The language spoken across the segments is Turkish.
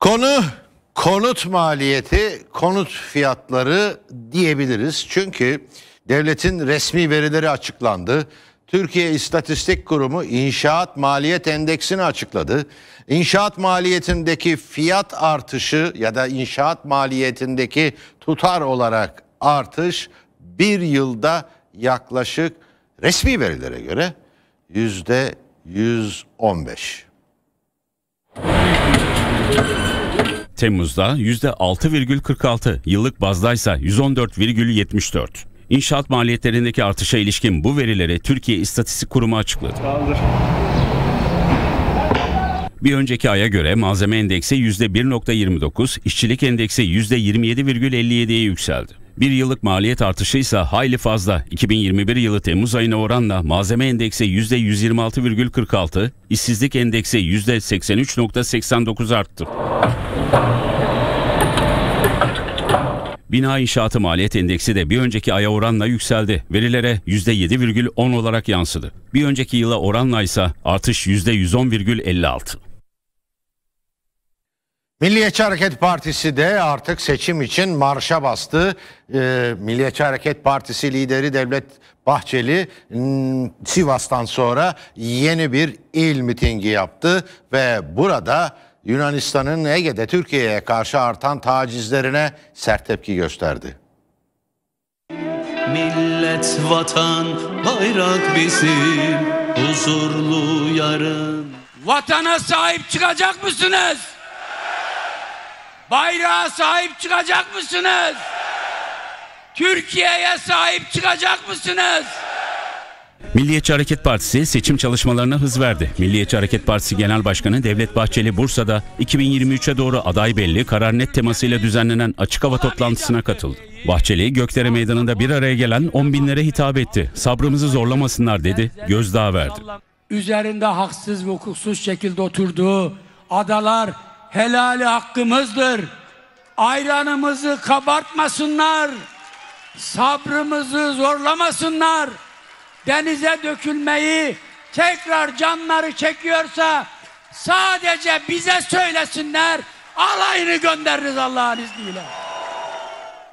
Konu konut maliyeti, konut fiyatları diyebiliriz. Çünkü devletin resmi verileri açıklandı. Türkiye İstatistik Kurumu İnşaat Maliyet Endeksini açıkladı. İnşaat maliyetindeki fiyat artışı ya da inşaat maliyetindeki tutar olarak artış bir yılda yaklaşık resmi verilere göre %115. Temmuz'da %6,46, yıllık bazdaysa 114,74. İnşaat maliyetlerindeki artışa ilişkin bu verileri Türkiye İstatistik Kurumu açıkladı. Bir önceki aya göre malzeme endeksi %1,29, işçilik endeksi %27,57'ye yükseldi. Bir yıllık maliyet artışı ise hayli fazla. 2021 yılı Temmuz ayına oranla malzeme endeksi %126,46, işsizlik endeksi %83,89 arttı. Bina inşaatı maliyet endeksi de bir önceki aya oranla yükseldi. Verilere %7,10 olarak yansıdı. Bir önceki yıla oranla ise artış %110,56. Milliyetçi Hareket Partisi de artık seçim için marşa bastı. Milliyetçi Hareket Partisi lideri Devlet Bahçeli Sivas'tan sonra yeni bir il mitingi yaptı ve burada Yunanistan'ın Ege'de Türkiye'ye karşı artan tacizlerine sert tepki gösterdi. Millet, vatan, bayrak bizim, huzurlu yarın. Vatana sahip çıkacak mısınız? Bayrağa sahip çıkacak mısınız? Türkiye'ye sahip çıkacak mısınız? Milliyetçi Hareket Partisi seçim çalışmalarına hız verdi. Milliyetçi Hareket Partisi Genel Başkanı Devlet Bahçeli Bursa'da 2023'e doğru aday belli, karar net temasıyla düzenlenen açık hava toplantısına katıldı. Bahçeli, Gökdere Meydanı'nda bir araya gelen 10.000'lere hitap etti. Sabrımızı zorlamasınlar dedi, gözdağı verdi. Üzerinde haksız ve hukuksuz şekilde oturduğu adalar helali hakkımızdır. Ayranımızı kabartmasınlar, sabrımızı zorlamasınlar. Denize dökülmeyi tekrar canları çekiyorsa sadece bize söylesinler, alayını göndeririz Allah'ın izniyle.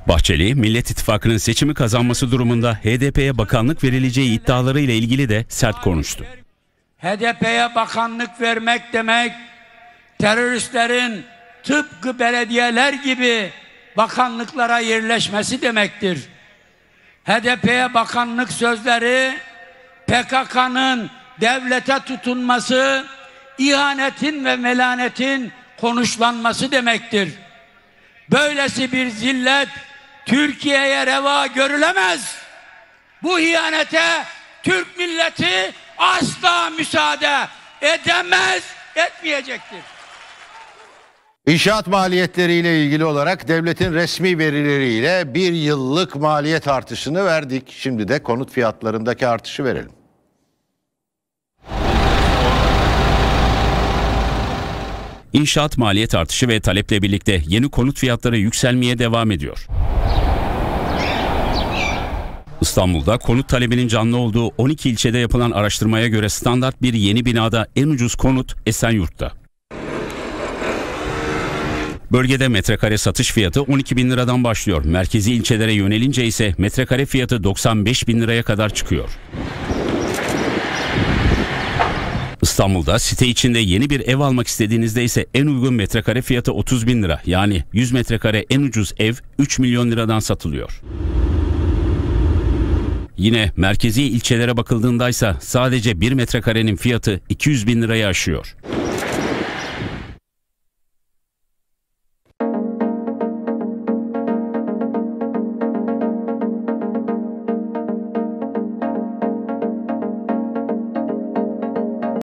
Bahçeli, Millet İttifakı'nın seçimi kazanması durumunda HDP'ye bakanlık verileceği iddialarıyla ilgili de sert konuştu. HDP'ye bakanlık vermek demek, teröristlerin tıpkı belediyeler gibi bakanlıklara yerleşmesi demektir. HDP'ye bakanlık sözleri, PKK'nın devlete tutunması, ihanetin ve melanetin konuşlanması demektir. Böylesi bir zillet Türkiye'ye reva görülemez. Bu ihanete Türk milleti asla müsaade edemez, etmeyecektir. İnşaat maliyetleriyle ilgili olarak devletin resmi verileriyle bir yıllık maliyet artışını verdik. Şimdi de konut fiyatlarındaki artışı verelim. İnşaat maliyet artışı ve taleple birlikte yeni konut fiyatları yükselmeye devam ediyor. İstanbul'da konut talebinin canlı olduğu 12 ilçede yapılan araştırmaya göre standart bir yeni binada en ucuz konut Esenyurt'ta. Bölgede metrekare satış fiyatı 12.000 liradan başlıyor. Merkezi ilçelere yönelince ise metrekare fiyatı 95.000 liraya kadar çıkıyor. İstanbul'da site içinde yeni bir ev almak istediğinizde ise en uygun metrekare fiyatı 30.000 lira. Yani 100 metrekare en ucuz ev 3 milyon liradan satılıyor. Yine merkezi ilçelere bakıldığında ise sadece 1 metrekarenin fiyatı 200.000 liraya aşıyor.